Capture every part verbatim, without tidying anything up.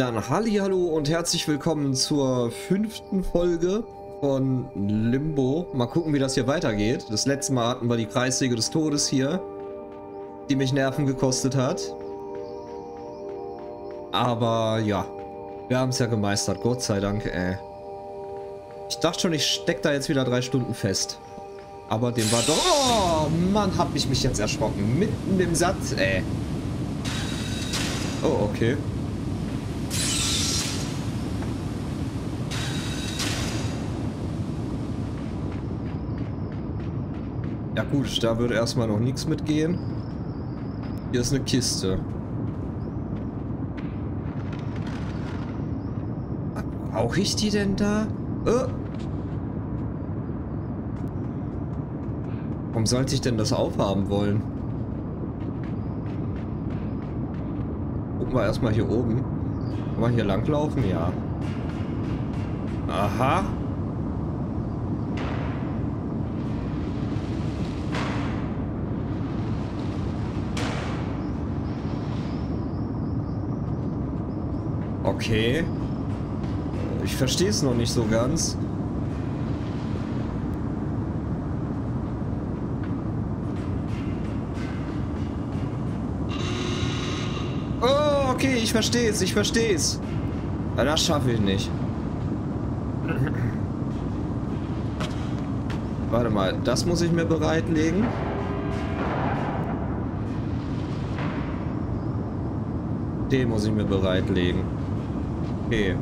Dann hallihallo und herzlich willkommen zur fünften Folge von Limbo. Mal gucken, wie das hier weitergeht. Das letzte Mal hatten wir die Kreissäge des Todes hier, die mich Nerven gekostet hat. Aber ja, wir haben es ja gemeistert, Gott sei Dank, ey. Ich dachte schon, ich steck da jetzt wieder drei Stunden fest. Aber dem war doch... Oh, Mann, hab ich mich jetzt erschrocken. Mitten im Satz, ey. Oh, okay. Ja gut, da würde erstmal noch nichts mitgehen. Hier ist eine Kiste. Brauche ich die denn da? Oh. Warum sollte ich denn das aufhaben wollen? Gucken wir erstmal hier oben. Kann man hier langlaufen? Ja. Aha. Okay. Ich verstehe es noch nicht so ganz. Oh, okay, ich verstehe es, ich verstehe es. Ja, das schaffe ich nicht. Warte mal, das muss ich mir bereitlegen. Den muss ich mir bereitlegen. Okay.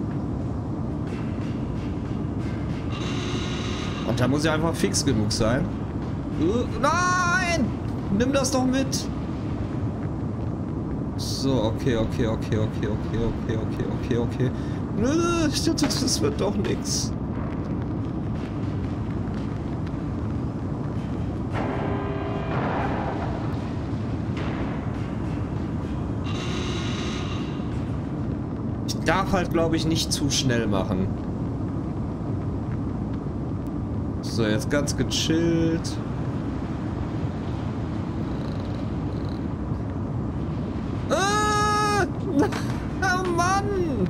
Und da muss ich einfach fix genug sein. Uh, nein! Nimm das doch mit! So, okay, okay, okay, okay, okay, okay, okay, okay, okay. Nö, das wird doch nichts. Ich darf halt, glaube ich, nicht zu schnell machen. So, jetzt ganz gechillt. Ah! Oh Mann!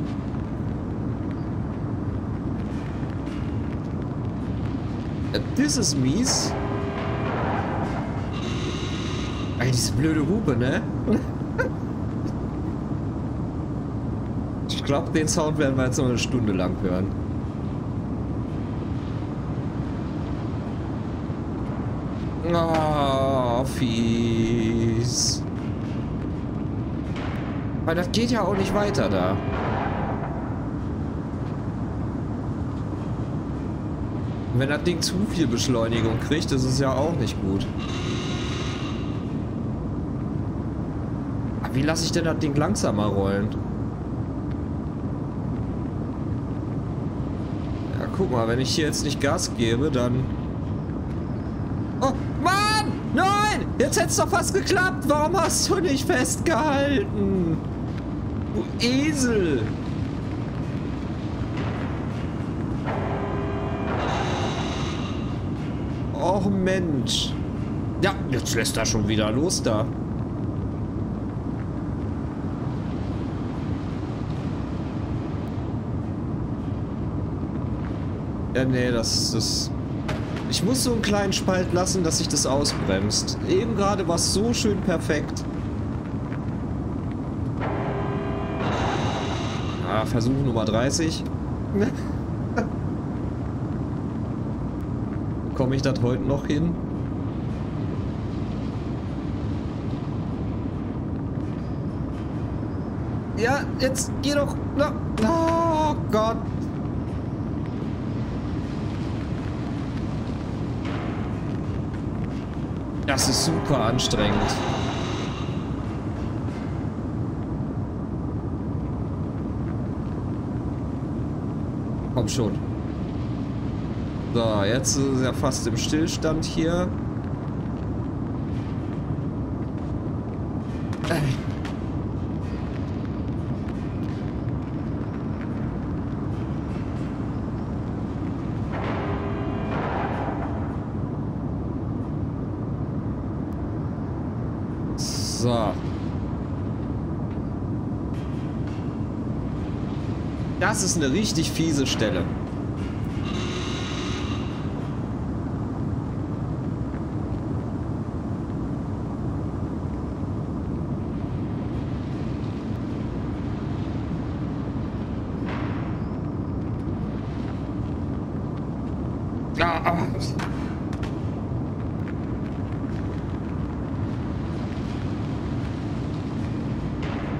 Das ist mies. Ey, diese blöde Hupe, ne? Ich glaube, den Sound werden wir jetzt noch eine Stunde lang hören. Oh, fies. Weil das geht ja auch nicht weiter da. Und wenn das Ding zu viel Beschleunigung kriegt, ist es ja auch nicht gut. Aber wie lasse ich denn das Ding langsamer rollen? Ja, guck mal, wenn ich hier jetzt nicht Gas gebe, dann... Oh, Mann! Nein! Jetzt hätte es doch fast geklappt! Warum hast du nicht festgehalten? Du Esel! Och Mensch! Ja, jetzt lässt er schon wieder los da. Ja, nee, das ist... Ich muss so einen kleinen Spalt lassen, dass sich das ausbremst. Eben gerade war es so schön perfekt. Ah, Versuch Nummer dreißig. Bekomme ich das heute noch hin? Ja, jetzt geh doch... Oh Gott. Das ist super anstrengend. Komm schon. So, jetzt ist er fast im Stillstand hier. So. Das ist eine richtig fiese Stelle.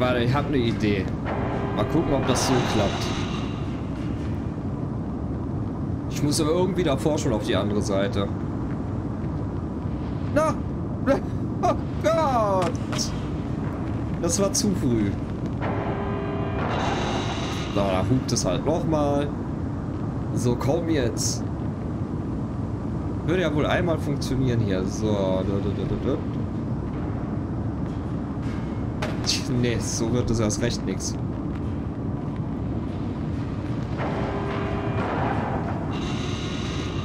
Warte, ich habe eine Idee. Mal gucken, ob das so klappt. Ich muss aber irgendwie davor schon auf die andere Seite. Na! Oh Gott! Das war zu früh. Na, da hupt es halt nochmal. So, komm jetzt. Würde ja wohl einmal funktionieren hier. So. Nee, so wird das erst recht nichts.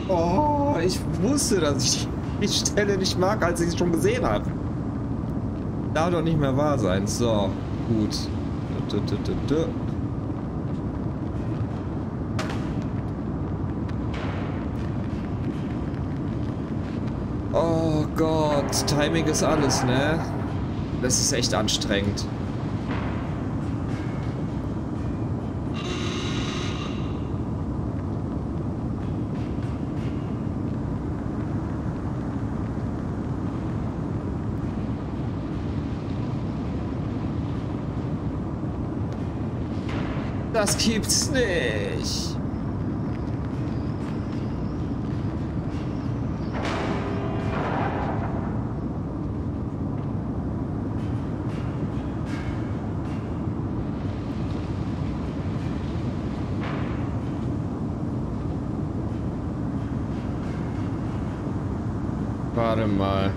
Oh, ich wusste, dass ich die Stelle nicht mag, als ich es schon gesehen habe. Darf doch nicht mehr wahr sein. So, gut. Oh Gott, Timing ist alles, ne? Das ist echt anstrengend. Das gibt's nicht. Warte mal.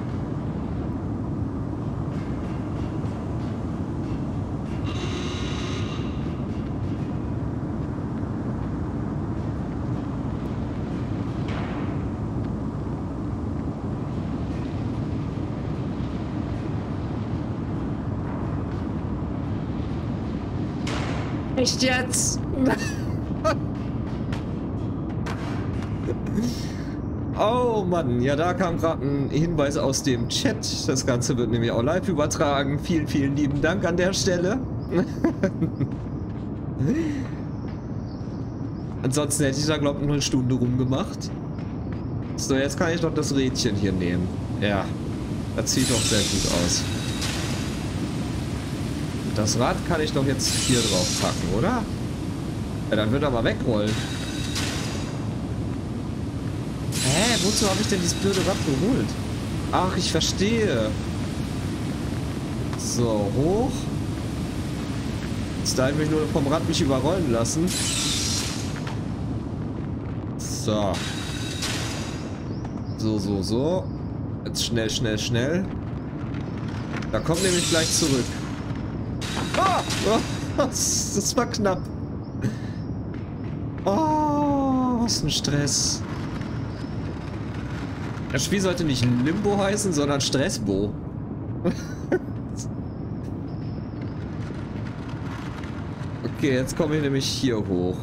Nicht jetzt! Oh Mann, ja, da kam gerade ein Hinweis aus dem Chat. Das Ganze wird nämlich auch live übertragen. Vielen, vielen lieben Dank an der Stelle. Ansonsten hätte ich da, glaube ich, nur eine Stunde rumgemacht. So, jetzt kann ich doch das Rädchen hier nehmen. Ja, das sieht doch sehr gut aus. Das Rad kann ich doch jetzt hier drauf packen, oder? Ja, dann wird er mal wegrollen. Hä, wozu habe ich denn dieses blöde Rad geholt? Ach, ich verstehe. So, hoch. Jetzt darf ich mich nur vom Rad mich überrollen lassen. So. So, so, so. Jetzt schnell, schnell, schnell. Da kommt nämlich gleich zurück. Ah! Das war knapp. Oh, was ein Stress. Das Spiel sollte nicht Limbo heißen, sondern Stressbo. Okay, jetzt komme ich nämlich hier hoch.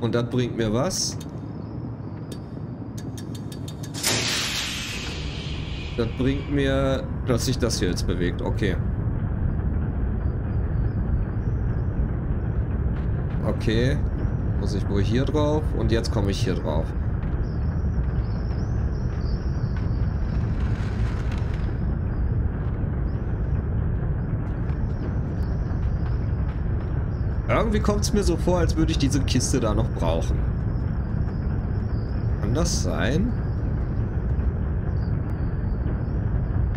Und das bringt mir was. Das bringt mir, dass sich das hier jetzt bewegt. Okay. Okay, muss ich wohl hier drauf und jetzt komme ich hier drauf. Irgendwie kommt es mir so vor, als würde ich diese Kiste da noch brauchen. Kann das sein?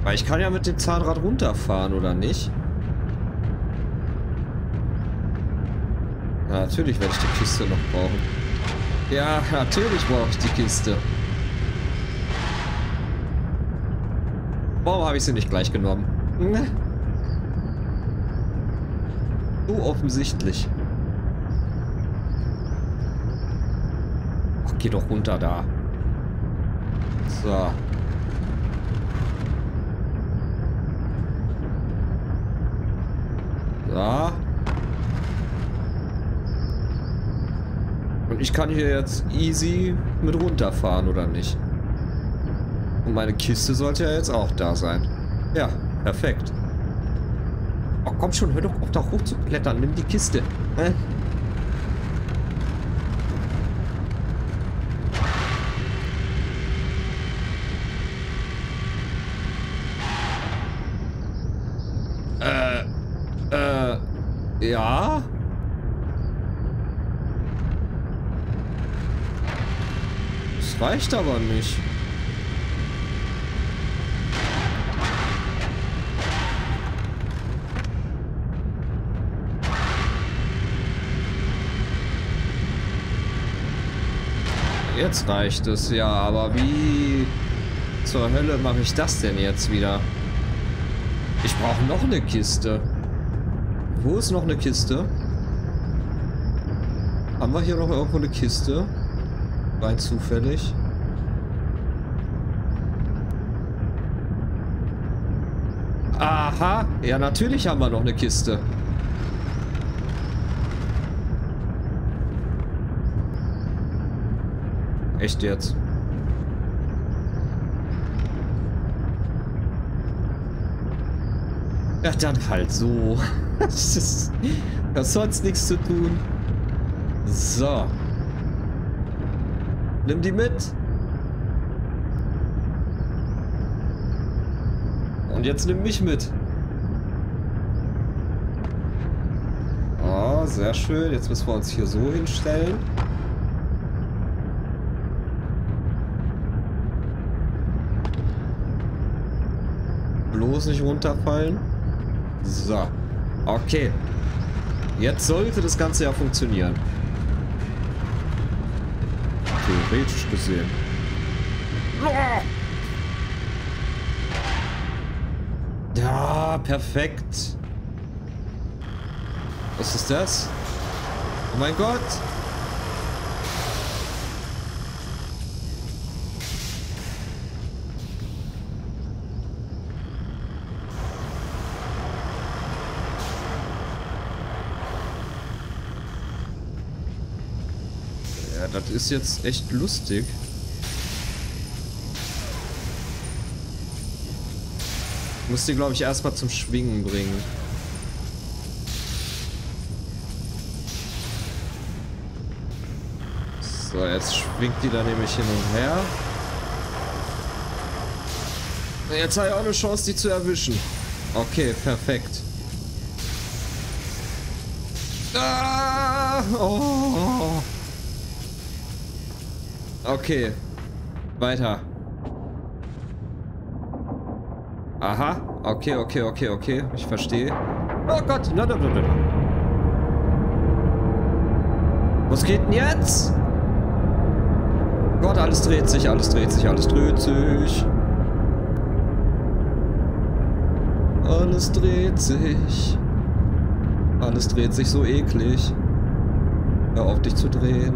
Weil ich kann ja mit dem Zahnrad runterfahren, oder nicht? Ja, natürlich werde ich die Kiste noch brauchen. Ja, natürlich brauche ich die Kiste. Warum habe ich sie nicht gleich genommen? So offensichtlich. Ach, geh doch runter da. So. Da. ich kann hier jetzt easy mit runterfahren, oder nicht? Und meine Kiste sollte ja jetzt auch da sein. Ja, perfekt. Oh, komm schon, hör doch auf, da hoch zu klettern. Nimm die Kiste. Hä? Ja? Das reicht aber nicht. Jetzt reicht es ja, aber wie zur Hölle mache ich das denn jetzt wieder? Ich brauche noch eine Kiste. Wo ist noch eine Kiste? Haben wir hier noch irgendwo eine Kiste? Rein zufällig. Aha! Ja, natürlich haben wir noch eine Kiste. Echt jetzt? Ja, dann halt so. Das ist, das hat sonst nichts zu tun. So. Nimm die mit. Und jetzt nimm mich mit. Oh, sehr schön. Jetzt müssen wir uns hier so hinstellen. Bloß nicht runterfallen. So. Okay. Jetzt sollte das Ganze ja funktionieren. Theoretisch gesehen. Ja, perfekt. Was ist das? Oh mein Gott. Das ist jetzt echt lustig. Ich muss die, glaube ich, erstmal zum Schwingen bringen. So, jetzt schwingt die da nämlich hin und her. Jetzt habe ich auch eine Chance, die zu erwischen. Okay, perfekt. Ah, oh. Okay. Weiter. Aha. Okay, okay, okay, okay. Ich verstehe. Oh Gott. Na, na, na, na. Was geht denn jetzt? Gott, alles dreht sich, alles dreht sich, alles dreht sich. Alles dreht sich. Alles dreht sich so eklig. Hör auf, dich zu drehen.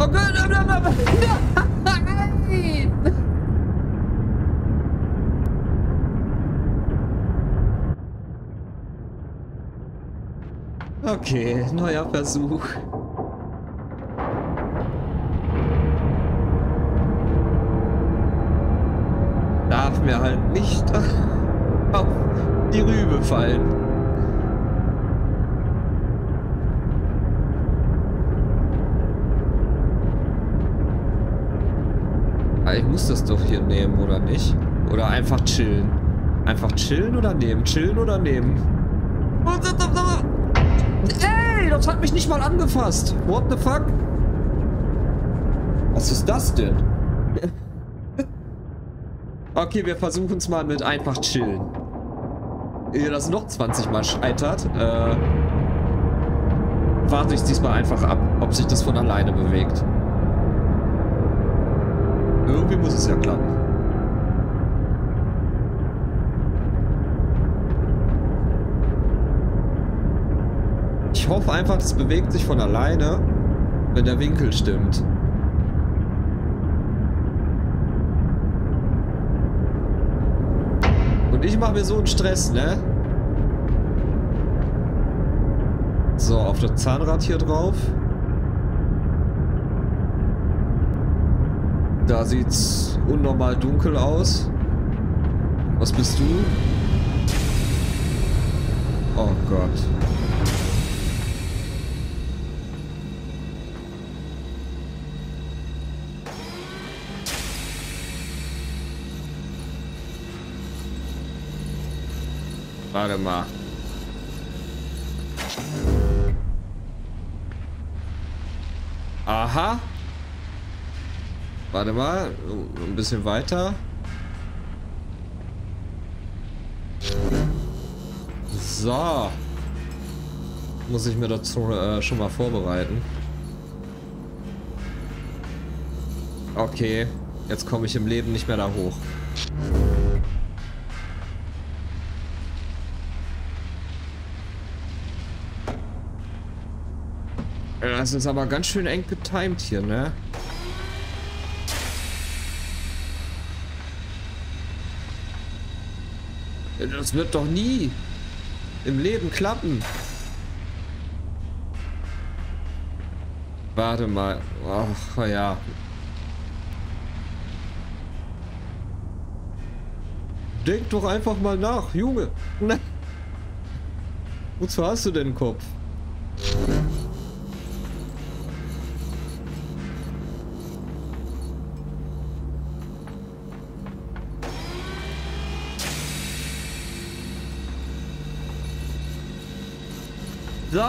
Oh Gott, nein! Okay, neuer Versuch. Darf mir halt nicht auf die Rübe fallen. Ich muss das doch hier nehmen, oder nicht? Oder einfach chillen. Einfach chillen oder nehmen? Chillen oder nehmen? Ey, das hat mich nicht mal angefasst. What the fuck? Was ist das denn? Okay, wir versuchen es mal mit einfach chillen. Ehe das noch zwanzig Mal scheitert, äh, warte ich diesmal einfach ab, ob sich das von alleine bewegt. Irgendwie muss es ja klappen. Ich hoffe einfach, das bewegt sich von alleine, wenn der Winkel stimmt. Und ich mache mir so einen Stress, ne? So, auf das Zahnrad hier drauf. Da sieht's unnormal dunkel aus. Was bist du? Oh Gott. Warte mal. Aha. Warte mal, ein bisschen weiter. So. Muss ich mir dazu äh, schon mal vorbereiten. Okay, jetzt komme ich im Leben nicht mehr da hoch. Das ist aber ganz schön eng getimed hier, ne? Das wird doch nie im Leben klappen. Warte mal. Ach ja. Denk doch einfach mal nach, Junge. Wozu hast du denn den Kopf? So,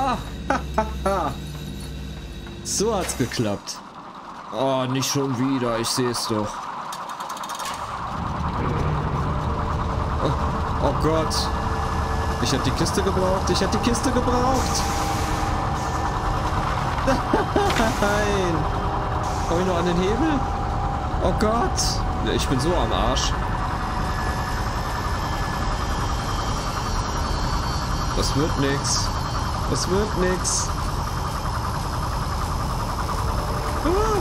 so hat's geklappt. Oh, nicht schon wieder, ich sehe es doch. Oh, oh Gott. Ich hätte die Kiste gebraucht, ich hätte die Kiste gebraucht. Nein. Komm ich noch an den Hebel? Oh Gott. Ich bin so am Arsch. Das wird nichts. Es wird nix. Ah.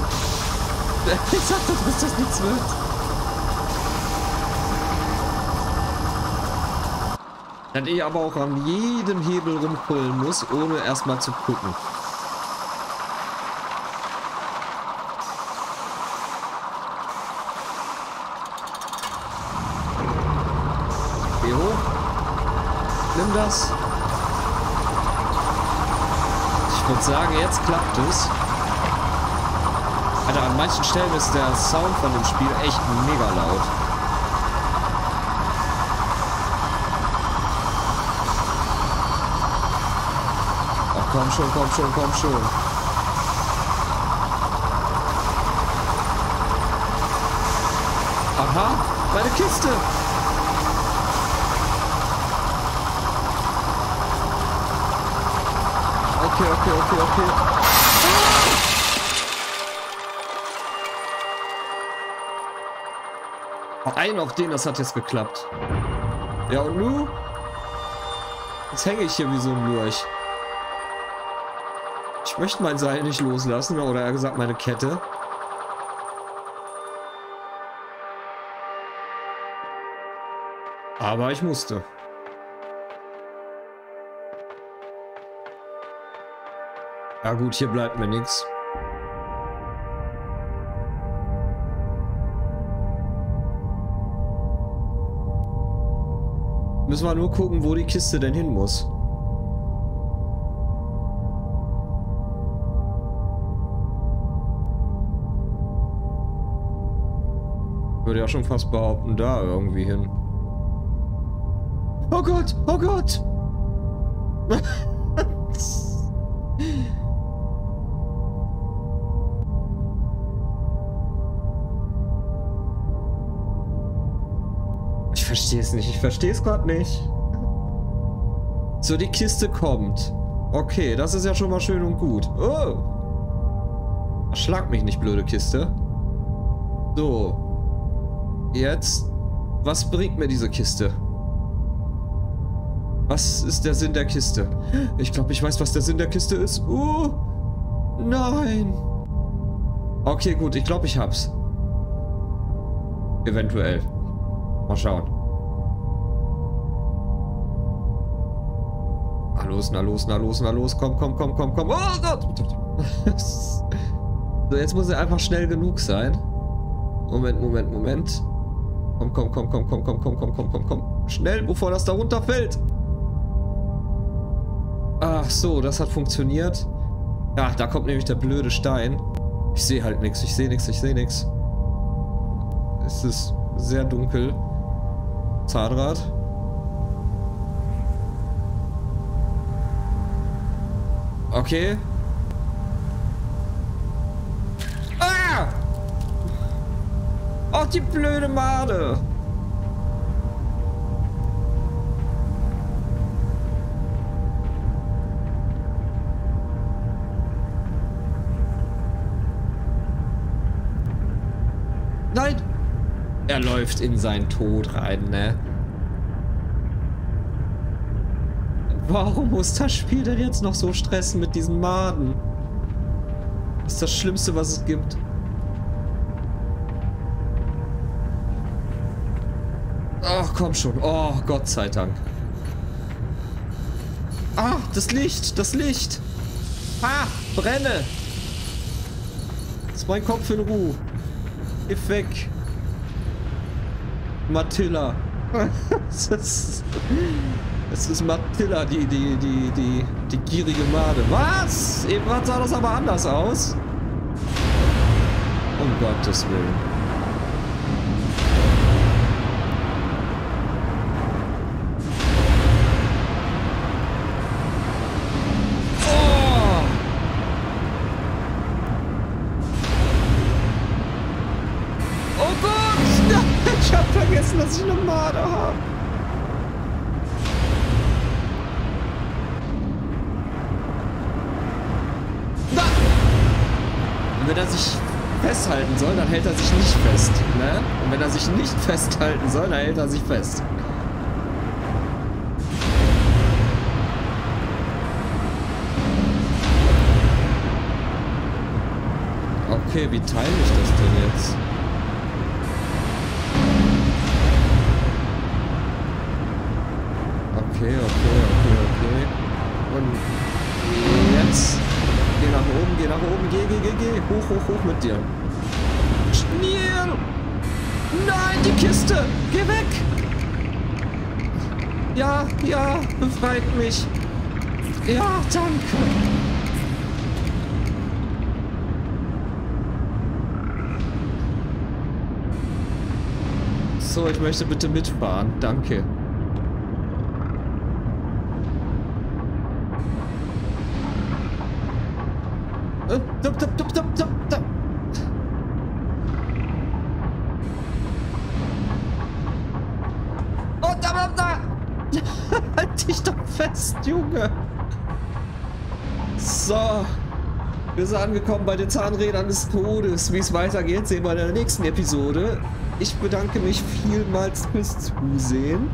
Ich sagte, dass das nichts wird. Dann ich aber auch an jedem Hebel rumpullen muss, ohne erstmal zu gucken. Geh hoch. Nimm das. Ich würde sagen, jetzt klappt es. Alter, an manchen Stellen ist der Sound von dem Spiel echt mega laut. Ach komm schon, komm schon, komm schon. Aha, meine Kiste! Okay, okay, okay, okay. Ah! Einen auf den, das hat jetzt geklappt. Ja, und nu? Jetzt hänge ich hier wie so ein Lurch. Ich möchte mein Seil nicht loslassen, oder eher gesagt meine Kette. Aber ich musste. Ja gut, hier bleibt mir nichts. Müssen wir nur gucken, wo die Kiste denn hin muss. Würde ja schon fast behaupten, da irgendwie hin. Oh Gott, oh Gott! Ich verstehe es nicht. Ich verstehe es gerade nicht. So, die Kiste kommt. Okay, das ist ja schon mal schön und gut. Oh! Schlag mich nicht, blöde Kiste. So. Jetzt. Was bringt mir diese Kiste? Was ist der Sinn der Kiste? Ich glaube, ich weiß, was der Sinn der Kiste ist. Oh! Nein! Okay, gut. Ich glaube, ich hab's. Eventuell. Mal schauen. los, na los, na los, na los. Komm, komm, komm, komm, komm. Oh Gott! So, jetzt muss er einfach schnell genug sein. Moment, Moment, Moment. Komm, komm, komm, komm, komm, komm, komm, komm, komm, komm, komm. Schnell, bevor das da runterfällt. Ach so, das hat funktioniert. Ach, da kommt nämlich der blöde Stein. Ich sehe halt nichts, ich sehe nichts, ich sehe nichts. Es ist sehr dunkel. Zahnrad. Okay. Ah! Ach, die blöde Made. Nein! Er läuft in seinen Tod rein, ne? Warum muss das Spiel denn jetzt noch so stressen mit diesen Maden? Das ist das Schlimmste, was es gibt. Ach, komm schon. Oh, Gott sei Dank. Ah, das Licht, das Licht. Ah, brenne. Ist mein Kopf in Ruhe. Geh weg. Matilda. Es ist, ist Matilda, die, die, die, die, die gierige Made. Was? Eben sah das aber anders aus. Um Gottes Willen. Oh! Oh Gott! Ich hab vergessen, dass ich eine Made habe. Wenn er sich festhalten soll, dann hält er sich nicht fest. Ne? Und wenn er sich nicht festhalten soll, dann hält er sich fest. Okay, wie teile ich das denn jetzt? Okay, okay, okay, okay. Und jetzt... Geh nach oben, geh nach oben, geh, geh, geh, geh. Hoch, hoch, hoch mit dir. Schnell! Nein, die Kiste! Geh weg! Ja, ja, befreit mich. Ja, danke. So, ich möchte bitte mitfahren. Danke. Oh, da, da, da! Halt dich doch fest, Junge! So. Wir sind angekommen bei den Zahnrädern des Todes. Wie es weitergeht, sehen wir in der nächsten Episode. Ich bedanke mich vielmals fürs Zusehen.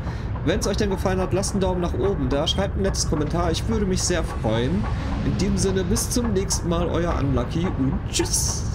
Wenn es euch denn gefallen hat, lasst einen Daumen nach oben da, schreibt ein nettes Kommentar, ich würde mich sehr freuen. In diesem Sinne, bis zum nächsten Mal, euer Unlucky und tschüss!